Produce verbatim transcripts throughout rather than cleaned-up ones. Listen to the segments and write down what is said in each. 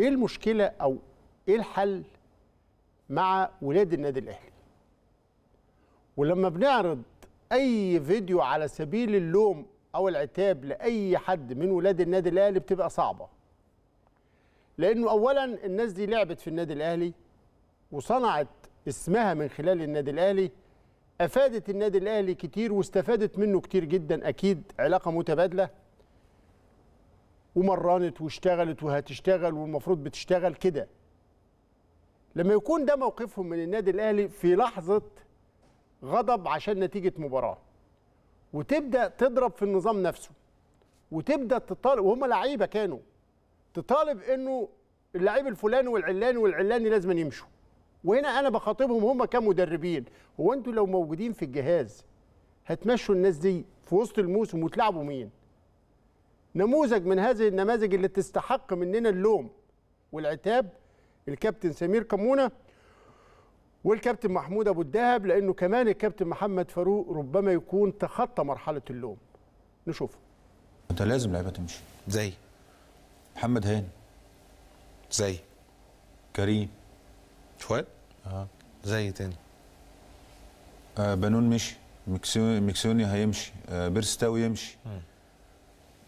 ايه المشكله او ايه الحل مع ولاد النادي الاهلي؟ ولما بنعرض اي فيديو على سبيل اللوم او العتاب لاي حد من ولاد النادي الاهلي بتبقى صعبه، لانه اولا الناس دي لعبت في النادي الاهلي وصنعت اسمها من خلال النادي الاهلي، افادت النادي الاهلي كتير واستفادت منه كتير جدا، اكيد علاقه متبادله، ومرنت واشتغلت وهتشتغل والمفروض بتشتغل كده. لما يكون ده موقفهم من النادي الاهلي في لحظه غضب عشان نتيجه مباراه، وتبدا تضرب في النظام نفسه، وتبدا تطالب، وهم لعيبه كانوا تطالب انه اللعيب الفلاني والعلاني والعلاني لازم يمشوا. وهنا انا بخاطبهم هم كمدربين، هو انتوا لو موجودين في الجهاز هتمشوا الناس دي في وسط الموسم وتلعبوا مين؟ نموذج من هذه النماذج اللي تستحق مننا اللوم والعتاب الكابتن سمير كمونه والكابتن محمود ابو الدهب، لانه كمان الكابتن محمد فاروق ربما يكون تخطى مرحله اللوم. نشوفه. انت لازم لعيبه تمشي زي محمد هاني، زي كريم شويه اه زي تاني، آه بنون مشي، ميكسوني هيمشي، آه بيرستاوي يمشي،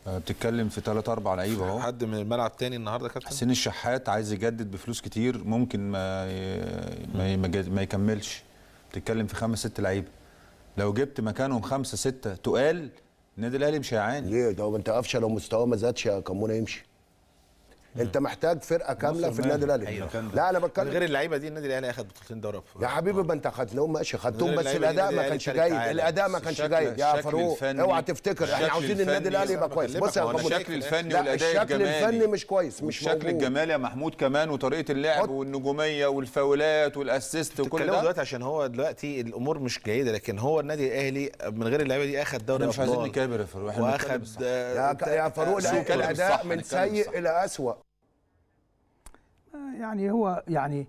آه بتتكلم في ثلاث اربع لعيبه اهو. حد من الملعب تاني النهارده كابتن حسين الشحات عايز يجدد بفلوس كتير، ممكن ما ما, ما يكملش، بتتكلم في خمس ست لعيبه، لو جبت مكانهم خمسه سته تقال النادي الاهلي مش هيعاني. ليه ده؟ انت قفشه لو مستواه ما زادش يا كمونه يمشي. انت محتاج فرقه كامله في النادي الاهلي. لا انا بتكلم غير اللعيبه دي، النادي الاهلي اخد بطولتين دوري ابطال يا حبيبي. ما انت اخدتهم ماشي، خدتهم، بس الاداء ما كانش جيد، الاداء ما كانش جيد يا فاروق، اوعى تفتكر احنا عاوزين النادي الاهلي يبقى كويس. بص يا محمود، الشكل الفني والاداء الجمالي، الشكل الفني مش كويس، مش موجود، الشكل الجمالي يا محمود كمان، وطريقه اللعب والنجوميه والفاولات والاسيست وكل ده دلوقتي، عشان هو دلوقتي الامور مش جيده، لكن هو النادي الاهلي من غير اللعيبه دي اخد دوري ابطال. مش عايزين نكابر يا فاروق، احنا واخد يا فاروق الاداء من سيء الى اسوء. يعني هو يعني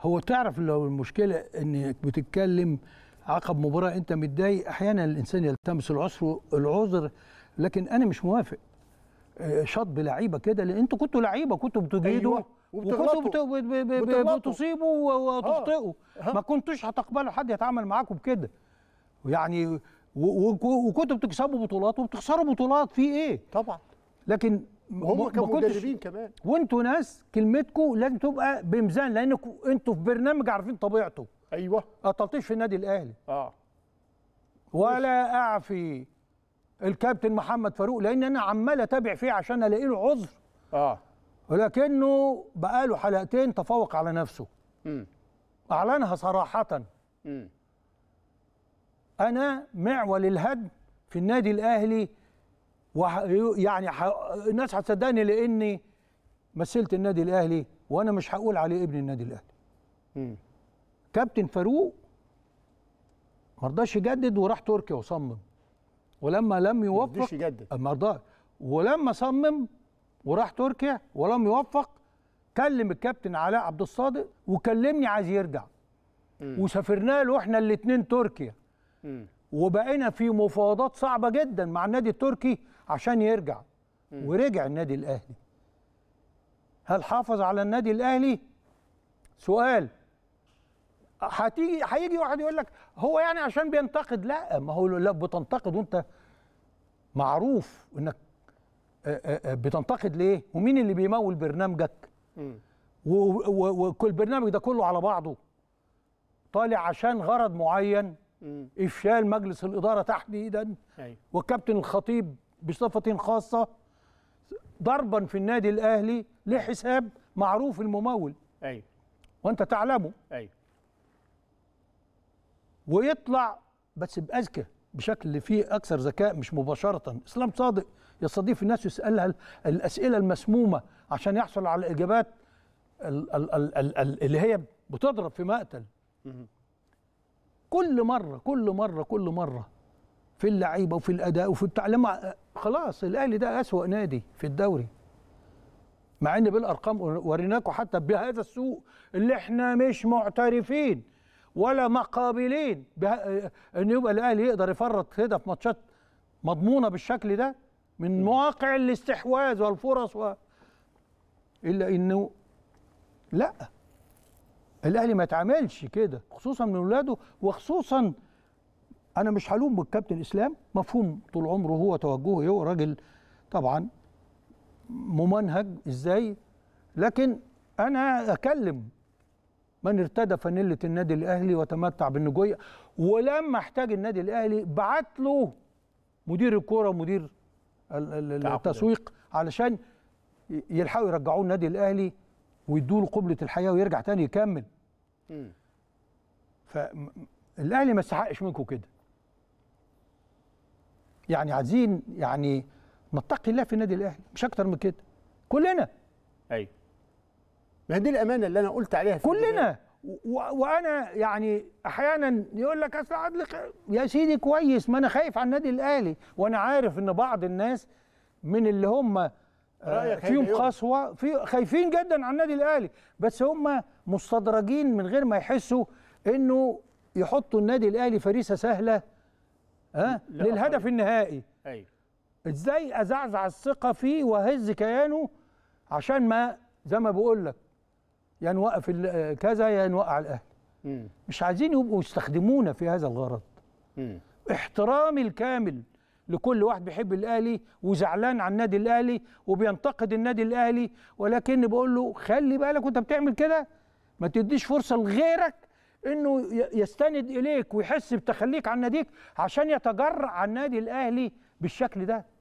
هو تعرف لو المشكله انك بتتكلم عقب مباراه انت متضايق، احيانا الانسان يلتمس العذر العذر لكن انا مش موافق شطب لعيبه كده، لان انتوا كنتوا لعيبه، كنتوا بتجيدوا أيوة. وكنتوا بتصيبوا وتخطئوا، ما كنتوش هتقبلوا حد يتعامل معاكم بكده يعني، وكنتوا بتكسبوا بطولات وبتخسروا بطولات، في ايه؟ طبعا لكن هم كمدربين كمان، وانتوا ناس كلمتكم لازم تبقى بميزان، لانكم انتوا في برنامج عارفين طبيعته. ايوه ما تلطيش في النادي الاهلي اه ولا اعفي الكابتن محمد فاروق، لان انا عمال اتابع فيه عشان الاقي له عذر اه ولكنه بقاله حلقتين تفوق على نفسه، امم اعلنها صراحه. امم انا معول الهدم في النادي الاهلي، ويعني ح... الناس هتصدقني لاني مثلت النادي الاهلي، وانا مش هقول عليه ابن النادي الاهلي. امم كابتن فاروق ما رضاش يجدد وراح تركيا وصمم، ولما لم يوفق ما رضاش يجدد، ما رضاش، ولما صمم وراح تركيا ولم يوفق كلم الكابتن علاء عبد الصادق وكلمني عايز يرجع، مم. وسافرنا له احنا الاثنين تركيا، امم وبقينا في مفاوضات صعبه جدا مع النادي التركي عشان يرجع، م. ورجع النادي الاهلي. هل حافظ على النادي الاهلي؟ سؤال. هتيجي هيجي واحد يقول لك هو يعني عشان بينتقد، لا ما هو لو بتنتقد وانت معروف انك بتنتقد ليه؟ ومين اللي بيمول برنامجك؟ وكل البرنامج ده كله على بعضه طالع عشان غرض معين، م. افشال مجلس الاداره تحديدا، أيوة. والكابتن الخطيب بصفة خاصة ضربا في النادي الأهلي لحساب معروف الممول، أيوة. وأنت تعلمه، أيوة. ويطلع بس بأذكى بشكل فيه أكثر ذكاء، مش مباشرة. إسلام صادق يستضيف الناس ويسألها الأسئلة المسمومة عشان يحصل على الإجابات اللي هي بتضرب في مقتل. كل مرة كل مرة كل مرة في اللعيبه وفي الاداء وفي التعليم، خلاص الاهلي ده اسوأ نادي في الدوري، مع ان بالارقام وريناكم حتى بهذا السوق اللي احنا مش معترفين ولا مقابلين ان يبقى الاهلي يقدر يفرط كده في ماتشات مضمونه بالشكل ده من مواقع الاستحواذ والفرص و الا انه لا، الاهلي ما يتعاملش كده، خصوصا من اولاده، وخصوصا انا مش هلوم بالكابتن اسلام، مفهوم طول عمره هو توجهه، هو راجل طبعا ممنهج ازاي، لكن انا اكلم من ارتدى فانيله النادي الاهلي وتمتع بالنجويه، ولما احتاج النادي الاهلي بعت له مدير الكوره ومدير التسويق علشان يلحقوا يرجعوه النادي الاهلي ويدوا له قبله الحياه ويرجع تاني يكمل. امم فالاهلي ما استحقش منكم كده. يعني عايزين يعني نتقي الله في النادي الاهلي، مش اكتر من كده. كلنا. ايوه. ما هي دي الامانه اللي انا قلت عليها في كلنا، وانا يعني احيانا يقول لك اصل عدل يا سيدي كويس، ما انا خايف على النادي الاهلي، وانا عارف ان بعض الناس من اللي هم فيهم قسوه في خايفين جدا على النادي الاهلي، بس هم مستدرجين من غير ما يحسوا انه يحطوا النادي الاهلي فريسه سهله ها للهدف النهائي. ايوه ازاي ازعزع الثقه فيه واهز كيانه عشان ما زي ما بقول لك يا نوقف كذا يا نوقع الاهلي. مش عايزين يبقوا يستخدمونا في هذا الغرض. مم. احترامي الكامل لكل واحد بيحب الاهلي وزعلان على النادي الاهلي وبينتقد النادي الاهلي، ولكن بقول له خلي بالك وانت بتعمل كده، ما تديش فرصه لغيرك انه يستند اليك ويحس بتخليك عن ناديك عشان يتجرأ على النادي الاهلي بالشكل ده.